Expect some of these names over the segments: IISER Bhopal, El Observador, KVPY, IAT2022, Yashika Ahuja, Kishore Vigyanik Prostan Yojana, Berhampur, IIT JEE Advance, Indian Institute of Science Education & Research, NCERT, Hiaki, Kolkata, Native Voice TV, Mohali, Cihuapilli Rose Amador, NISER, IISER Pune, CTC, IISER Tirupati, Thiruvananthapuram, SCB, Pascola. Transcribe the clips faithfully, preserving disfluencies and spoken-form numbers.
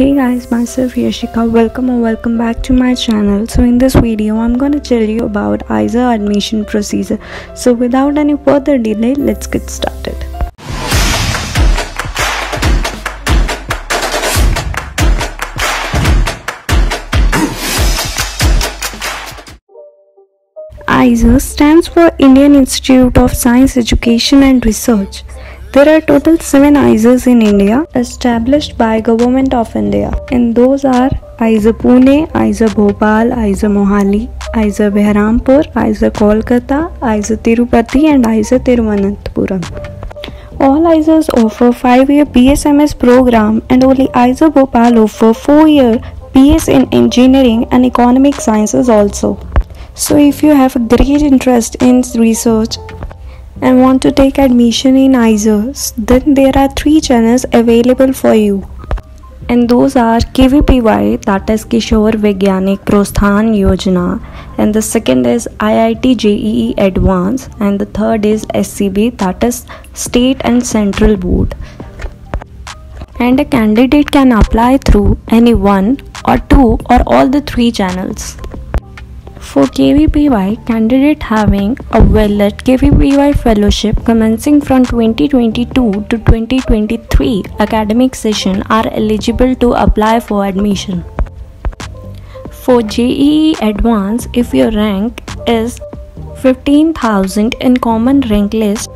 Hey guys, myself Yashika. Welcome or welcome back to my channel. So in this video, I'm going to tell you about I I S E R admission procedure. So without any further delay, let's get started. I I S E R stands for Indian Institute of Science Education and Research. There are total seven I I S E Rs in India established by Government of India, and those are I I S E R Pune, I I S E R Bhopal, I I S E R Mohali, I I S E R Berhampur, I I S E R Kolkata, I I S E R Tirupati and I I S E R Thiruvananthapuram. All I I S E Rs offer five year B S M S program and only I I S E R Bhopal offer four year B S in Engineering and Economic Sciences also. So if you have a great interest in research and want to take admission in I I S E Rs, then there are three channels available for you, and those are K V P Y, that is Kishore Vigyanik Prostan Yojana, and the second is I I T J E E Advance, and the third is S C B, that is State and Central Board. And a candidate can apply through any one or two or all the three channels. For K V P Y, candidate having a valid K V P Y fellowship commencing from twenty twenty-two to twenty twenty-three academic session are eligible to apply for admission. For J E E Advance, if your rank is fifteen thousand in common rank list,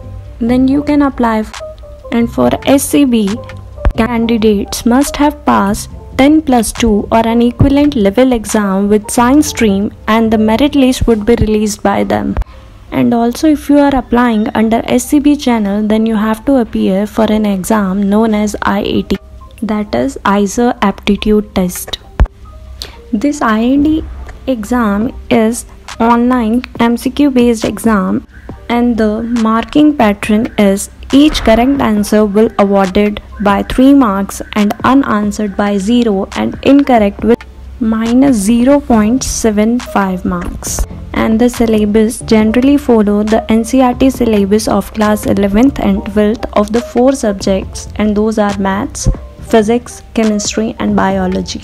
then you can apply. And for S C B, candidates must have passed ten plus two or an equivalent level exam with science stream, and the merit list would be released by them. And also, if you are applying under S C B channel, then you have to appear for an exam known as I A T, that is I I S E R Aptitude Test. This I A T exam is online M C Q based exam, and the marking pattern is each correct answer will awarded by three marks, and unanswered by zero, and incorrect with minus zero point seven five marks. And the syllabus generally follow the N C E R T syllabus of class eleventh and twelfth of the four subjects, and those are maths, physics, chemistry and biology.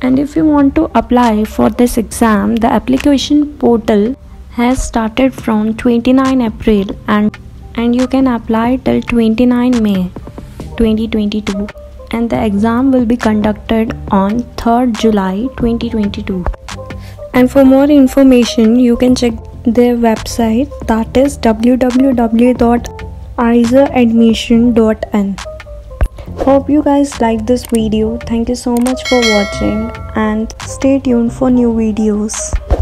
And if you want to apply for this exam, the application portal has started from twenty-ninth April and and you can apply till twenty-ninth May twenty twenty-two, and the exam will be conducted on third July twenty twenty-two. And for more information, you can check their website, that is w w w dot I I S E R admission dot in. Hope you guys like this video. Thank you so much for watching and stay tuned for new videos.